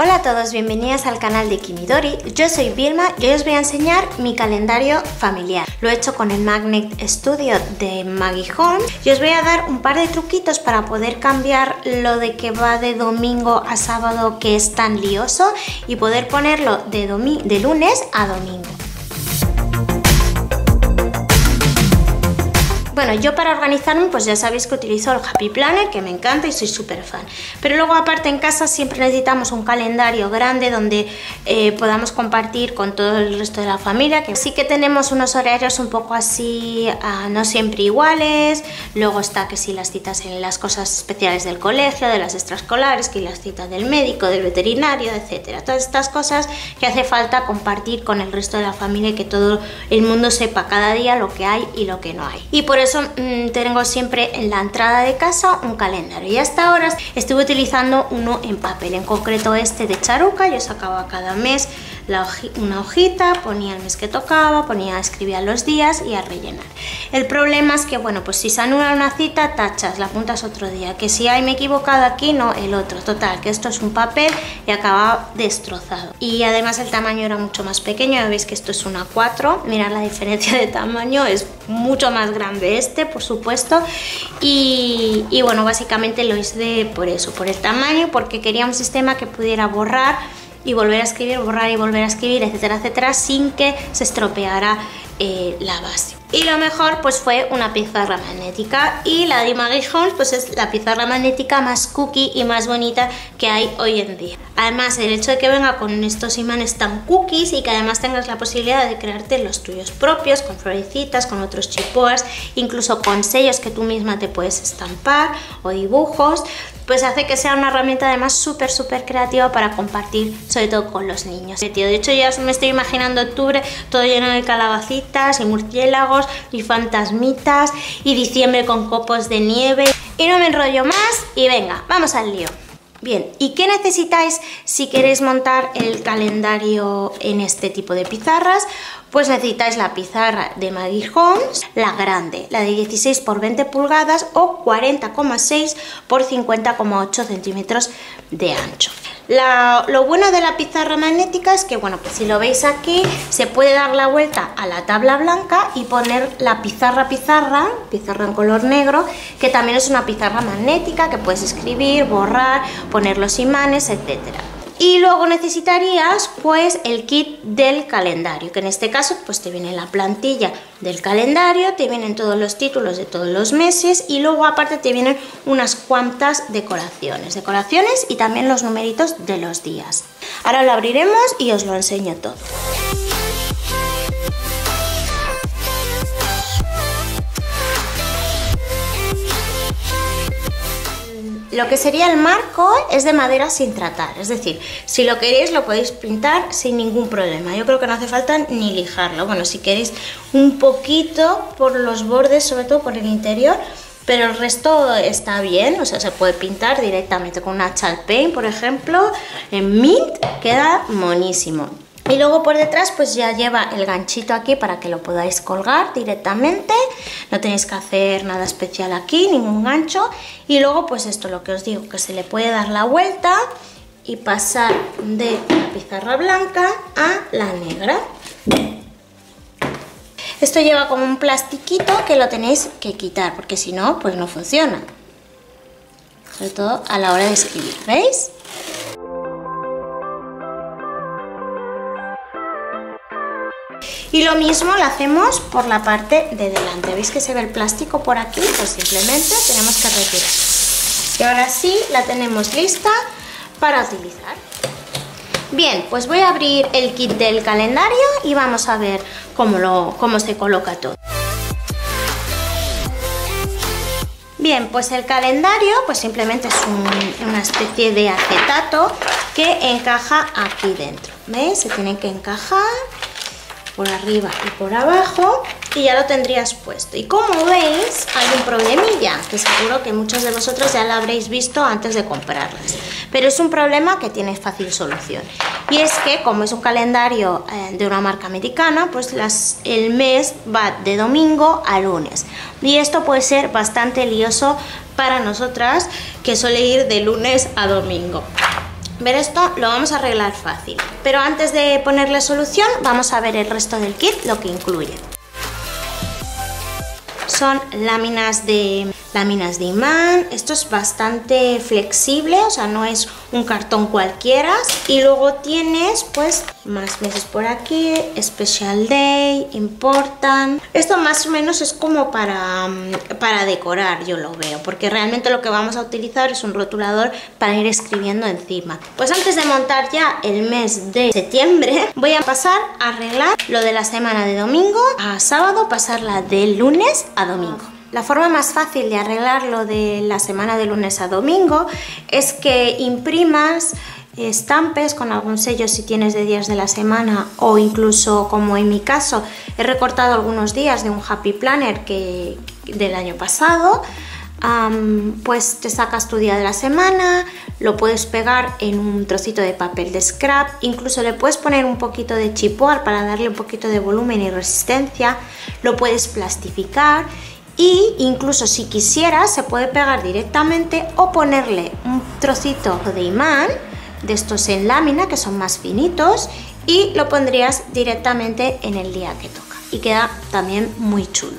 Hola a todos, bienvenidas al canal de Kimidori. Yo soy Vilma y hoy os voy a enseñar mi calendario familiar. Lo he hecho con el Magnet Studio de Maggie Holmes y os voy a dar un par de truquitos para poder cambiar lo de que va de domingo a sábado, que es tan lioso, y poder ponerlo de lunes a domingo. Bueno, yo para organizarme, pues ya sabéis que utilizo el Happy Planner, que me encanta y soy súper fan. Pero luego aparte en casa siempre necesitamos un calendario grande donde podamos compartir con todo el resto de la familia. Que sí que tenemos unos horarios un poco así, no siempre iguales. Luego está que si las citas en las cosas especiales del colegio, de las extraescolares, que las citas del médico, del veterinario, etcétera. Todas estas cosas que hace falta compartir con el resto de la familia y que todo el mundo sepa cada día lo que hay y lo que no hay. Y por eso tengo siempre en la entrada de casa un calendario, y hasta ahora estuve utilizando uno en papel, en concreto este de Charuca. Yo sacaba cada mes una hojita, ponía el mes que tocaba, escribía los días y a rellenar. El problema es que, bueno, pues si se anula una cita, tachas, la apuntas otro día, que si hay me he equivocado aquí, no el otro. Total, que esto es un papel y acababa destrozado, y además el tamaño era mucho más pequeño. Ya veis que esto es una 4, mirad la diferencia de tamaño, es mucho más grande este, por supuesto. Y bueno, básicamente lo hice por eso, por el tamaño, porque quería un sistema que pudiera borrar y volver a escribir, borrar y volver a escribir, etcétera, etcétera, sin que se estropeara la base. Y lo mejor pues fue una pizarra magnética, y la de Maggie Holmes pues es la pizarra magnética más cookie y más bonita que hay hoy en día. Además, el hecho de que venga con estos imanes tan cookies y que además tengas la posibilidad de crearte los tuyos propios, con florecitas, con otros chipoas, incluso con sellos que tú misma te puedes estampar o dibujos, pues hace que sea una herramienta además súper súper creativa para compartir, sobre todo con los niños. De hecho, ya me estoy imaginando octubre todo lleno de calabacitas y murciélagos y fantasmitas, y diciembre con copos de nieve. Y no me enrollo más y venga, vamos al lío. Bien, ¿y qué necesitáis si queréis montar el calendario en este tipo de pizarras? Pues necesitáis la pizarra de Maggie Holmes, la grande, la de 16 por 20 pulgadas o 40,6 por 50,8 centímetros de ancho. Lo bueno de la pizarra magnética es que, bueno, pues si lo veis aquí, se puede dar la vuelta a la tabla blanca y poner la pizarra en color negro, que también es una pizarra magnética que puedes escribir, borrar, poner los imanes, etcétera. Y luego necesitarías pues el kit del calendario, que en este caso pues te viene la plantilla del calendario, te vienen todos los títulos de todos los meses, y luego aparte te vienen unas cuantas decoraciones y también los numeritos de los días. Ahora lo abriremos y os lo enseño todo. Lo que sería el marco es de madera sin tratar, es decir, si lo queréis lo podéis pintar sin ningún problema. Yo creo que no hace falta ni lijarlo, bueno, si queréis un poquito por los bordes, sobre todo por el interior, pero el resto está bien. O sea, se puede pintar directamente con una chalpaint, por ejemplo, en mint, queda monísimo. Y luego por detrás pues ya lleva el ganchito aquí para que lo podáis colgar directamente, no tenéis que hacer nada especial aquí, ningún gancho. Y luego pues esto, lo que os digo, que se le puede dar la vuelta y pasar de la pizarra blanca a la negra. Esto lleva como un plastiquito que lo tenéis que quitar porque si no pues no funciona, sobre todo a la hora de escribir, ¿veis? Y lo mismo lo hacemos por la parte de delante. ¿Veis que se ve el plástico por aquí? Pues simplemente tenemos que retirar. Y ahora sí la tenemos lista para utilizar. Bien, pues voy a abrir el kit del calendario y vamos a ver cómo se coloca todo. Bien, pues el calendario pues simplemente es una especie de acetato que encaja aquí dentro. ¿Veis? Se tienen que encajar por arriba y por abajo, y ya lo tendrías puesto. Y como veis, hay un problemilla que seguro que muchos de vosotros ya lo habréis visto antes de comprarlas, pero es un problema que tiene fácil solución, y es que como es un calendario de una marca americana, pues el mes va de domingo a lunes, y esto puede ser bastante lioso para nosotras que suele ir de lunes a domingo. Ver, esto lo vamos a arreglar fácil, pero antes de ponerle solución vamos a ver el resto del kit, lo que incluye. Son láminas de imán, esto es bastante flexible, o sea, no es un cartón cualquiera. Y luego tienes pues más meses por aquí, Special Day, Important. Esto más o menos es como para decorar, yo lo veo, porque realmente lo que vamos a utilizar es un rotulador para ir escribiendo encima. Pues antes de montar ya el mes de septiembre, voy a pasar a arreglar lo de la semana de domingo a sábado, pasarla de lunes a domingo. La forma más fácil de arreglarlo de la semana de lunes a domingo es que imprimas estampes con algún sello si tienes de días de la semana, o incluso, como en mi caso, he recortado algunos días de un Happy Planner del año pasado. Pues te sacas tu día de la semana, lo puedes pegar en un trocito de papel de scrap, incluso le puedes poner un poquito de chipoar para darle un poquito de volumen y resistencia, lo puedes plastificar. Y incluso si quisieras se puede pegar directamente o ponerle un trocito de imán de estos en lámina que son más finitos y lo pondrías directamente en el día que toca, y queda también muy chulo.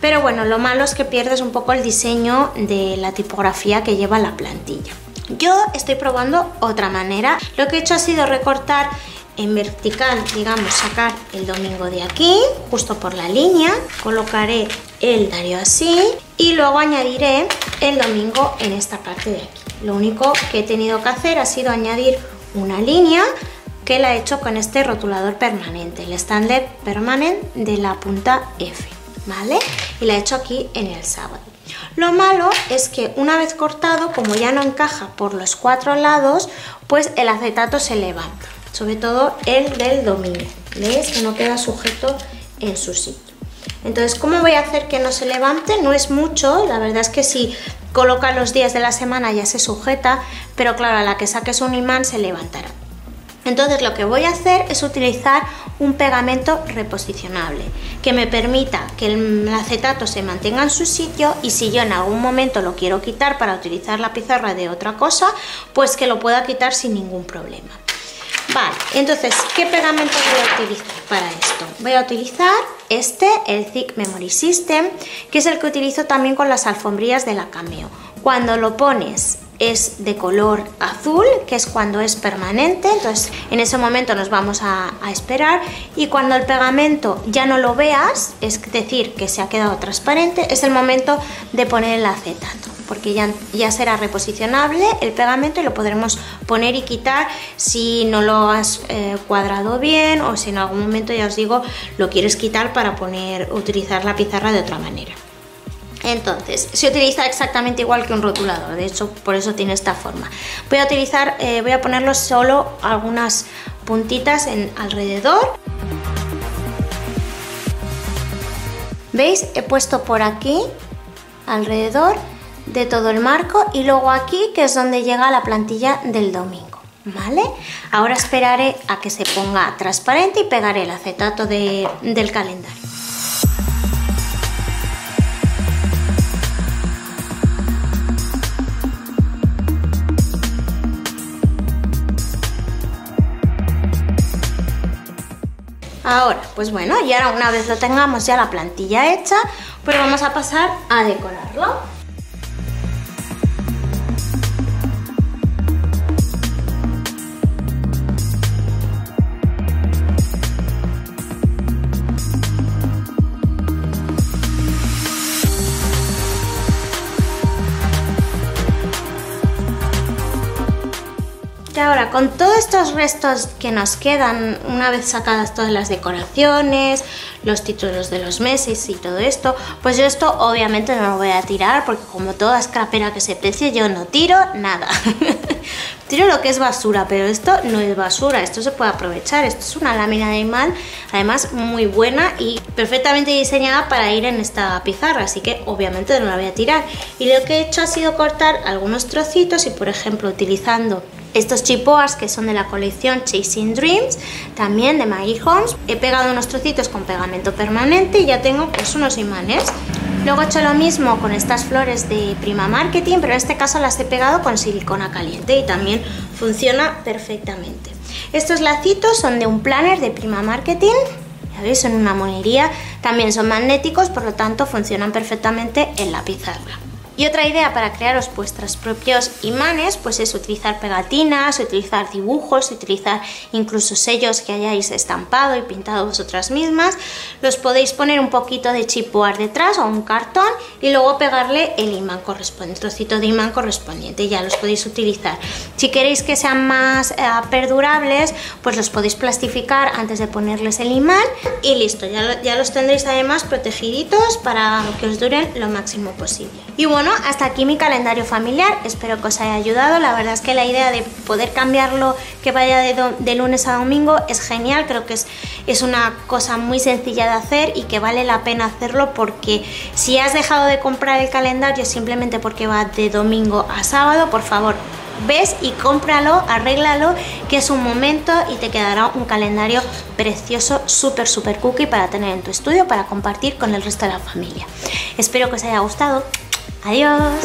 Pero bueno, lo malo es que pierdes un poco el diseño de la tipografía que lleva la plantilla. Yo estoy probando otra manera. Lo que he hecho ha sido recortar en vertical, digamos, sacar el domingo de aquí, justo por la línea, colocaré el diario así y luego añadiré el domingo en esta parte de aquí. Lo único que he tenido que hacer ha sido añadir una línea que la he hecho con este rotulador permanente, el Staedtler Permanent de la punta F, ¿vale? Y la he hecho aquí en el sábado. Lo malo es que una vez cortado, como ya no encaja por los cuatro lados, pues el acetato se levanta. Sobre todo el del domingo, ¿veis? Que no queda sujeto en su sitio. Entonces, ¿cómo voy a hacer que no se levante? No es mucho, la verdad es que si colocas los días de la semana ya se sujeta, pero claro, a la que saques un imán se levantará. Entonces lo que voy a hacer es utilizar un pegamento reposicionable que me permita que el acetato se mantenga en su sitio, y si yo en algún momento lo quiero quitar para utilizar la pizarra de otra cosa, pues que lo pueda quitar sin ningún problema. Vale, entonces, ¿qué pegamento voy a utilizar para esto? Voy a utilizar este, el ZIG Memory System, que es el que utilizo también con las alfombrillas de la Cameo. Cuando lo pones es de color azul, que es cuando es permanente, entonces en ese momento nos vamos a esperar, y cuando el pegamento ya no lo veas, es decir, que se ha quedado transparente, es el momento de poner el acetato, porque ya será reposicionable el pegamento y lo podremos poner y quitar si no lo has cuadrado bien, o si en algún momento, ya os digo, lo quieres quitar para utilizar la pizarra de otra manera. Entonces, se utiliza exactamente igual que un rotulador, de hecho por eso tiene esta forma. Voy a ponerlo solo algunas puntitas alrededor. ¿Veis? He puesto por aquí alrededor de todo el marco, y luego aquí, que es donde llega la plantilla del domingo, ¿vale? Ahora esperaré a que se ponga transparente y pegaré el acetato del calendario. Ahora, pues bueno, y ahora una vez lo tengamos ya la plantilla hecha, pues vamos a pasar a decorarlo. Ahora, con todos estos restos que nos quedan, una vez sacadas todas las decoraciones, los títulos de los meses y todo esto, pues yo esto obviamente no lo voy a tirar, porque como toda escrapera que se precie, yo no tiro nada. Tiro lo que es basura, pero esto no es basura, esto se puede aprovechar. Esto es una lámina de imán, además muy buena y perfectamente diseñada para ir en esta pizarra, así que obviamente no la voy a tirar. Y lo que he hecho ha sido cortar algunos trocitos, y por ejemplo utilizando estos chipoas que son de la colección Chasing Dreams, también de Maggie Holmes, he pegado unos trocitos con pegamento permanente y ya tengo pues unos imanes. Luego he hecho lo mismo con estas flores de Prima Marketing, pero en este caso las he pegado con silicona caliente y también funciona perfectamente. Estos lacitos son de un planner de Prima Marketing, ya veis, son una monería, también son magnéticos, por lo tanto funcionan perfectamente en la pizarra. Y otra idea para crearos vuestros propios imanes pues es utilizar pegatinas, utilizar dibujos, utilizar incluso sellos que hayáis estampado y pintado vosotras mismas. Los podéis poner un poquito de chipboard detrás o un cartón y luego pegarle el imán correspondiente, el trocito de imán correspondiente, ya los podéis utilizar. Si queréis que sean más perdurables, pues los podéis plastificar antes de ponerles el imán y listo, ya los tendréis además protegiditos para que os duren lo máximo posible. Y bueno, hasta aquí mi calendario familiar, espero que os haya ayudado. La verdad es que la idea de poder cambiarlo, que vaya de lunes a domingo, es genial. Creo que es una cosa muy sencilla de hacer y que vale la pena hacerlo, porque si has dejado de comprar el calendario simplemente porque va de domingo a sábado, por favor, ves y cómpralo, arréglalo, que es un momento y te quedará un calendario precioso, súper súper cookie para tener en tu estudio, para compartir con el resto de la familia. Espero que os haya gustado. Adiós.